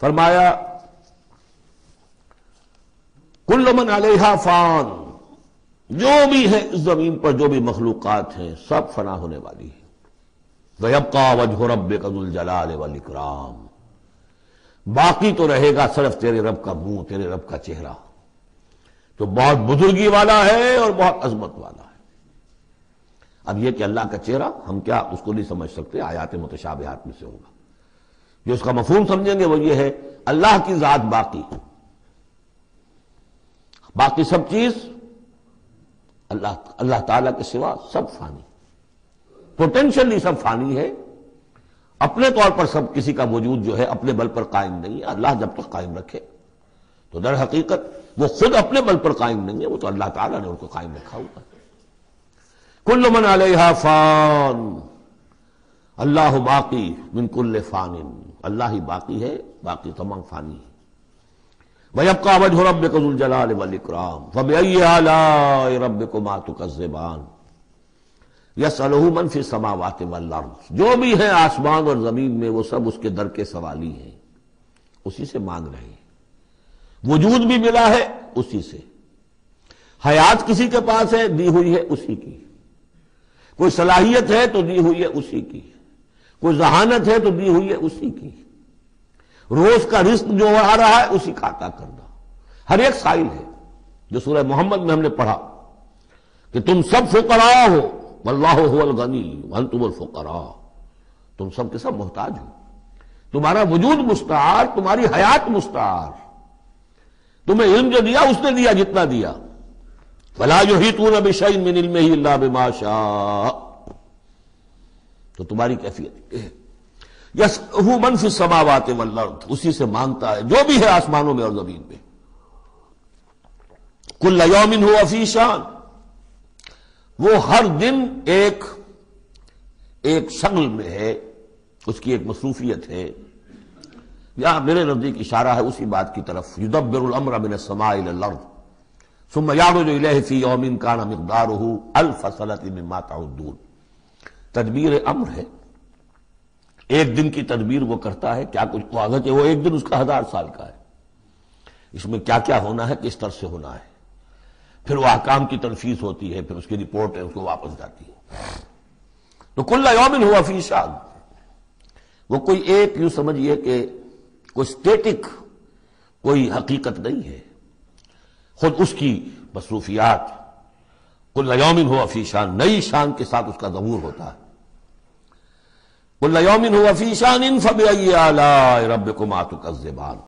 फरमाया कुल्लु मन अलैहा फान, जो भी है इस जमीन पर जो भी मखलूक़ात हैं सब फना होने वाली है। वयब्का वजहु रब्बिका ज़ुल जलाल वल इकराम, बाकी तो रहेगा सिर्फ तेरे रब का मुंह, तेरे रब का चेहरा जो बहुत बुजुर्गी वाला है और बहुत अजमत वाला है। अब यह कि अल्लाह का चेहरा हम क्या उसको नहीं समझ सकते, आयात मुतशाबिहात में से होगा। जो उसका मफहूम समझेंगे वो ये है अल्लाह की जात बाकी, बाकी सब चीज अल्लाह ताला के सिवा सब फानी, पोटेंशियली सब फानी है। अपने तौर पर सब किसी का वजूद जो है अपने बल पर कायम नहीं है। अल्लाह जब तक कायम रखे तो दर हकीकत वो खुद अपने बल पर कायम नहीं है, वो तो अल्लाह ताला ने उनको कायम रखा हुआ है। कुल्लु मन अलैहा फान अल्लाह बाकी मिन कुल्ले फानिन, अल्लाह ही बाकी है, बाकी तमाम फानी है। वयब्का वजहु रब्बिका ज़ुल जलाल वल इकराम फबिअय्यि आलाइ रब्बिकुमा तुकज़्ज़िबान यसअलुहु मन फ़िस समावाति वल अर्ज़, जो भी है आसमान और जमीन में वो सब उसके दर के सवाली है, उसी से मांग रहे हैं। वजूद भी मिला है उसी से, हयात किसी के पास है दी हुई है उसी की, कोई सलाहियत है तो दी हुई है उसी की, कोई जहानत है तो दी हुई है उसी की, रोज का रिस्क जो आ रहा है उसी का अता करना। हर एक साइल है, जो सूरह मोहम्मद में हमने पढ़ा कि तुम सब फुकरा हो वल्लाहु हुवल गनी व अंतुमुल फुकरा, तुम सब के सब मोहताज हो। तुम्हारा वजूद मुस्तार, तुम्हारी हयात मुस्तार, तुम्हें इल्म जो दिया उसने दिया जितना दिया। वला युहीतून बिशैइन मिन इल्मिही इल्ला बिमा शा, तो तुम्हारी कैफियत है। यसअलुहु मन फिस समावाति वल अर्द, उसी से मांगता है जो भी है आसमानों में और जमीन में। कुल्ला यौमिन हुवा फी शान, वो हर दिन एक एक शगल में है, उसकी एक मसरूफियत है। या मेरे नजदीक इशारा है उसी बात की तरफ, युदब्बिरुल अम्र मिन अस्समा इलल अर्द सुम्मा यारुजु इलैहि फी यौमिन काना मिक़दारुहु अल्फ सनति मिम्मा तअद्दून। तदबीर अम्र है, एक दिन की तदबीर वो करता है, क्या कुछ कागज है वो एक दिन उसका 1000 साल का है, इसमें क्या क्या होना है, किस तरह से होना है। फिर वह अहकाम की तनफीज होती है, फिर उसकी रिपोर्ट है उसको वापस जाती है। तो कुल्ला यौमिन हुवा फी शान, वो कोई एक यूं समझिए कि कोई स्टेटिक कोई हकीकत नहीं है, खुद उसकी मसरूफियात कुल्ला यौमिन हुवा फी शान, नई शान के साथ उसका ज़हूर होता है। कुल्ला यौमिन हुवा फी शान फबिअय्यि आलाइ रब्बिकुमा तुकज़्ज़िबान।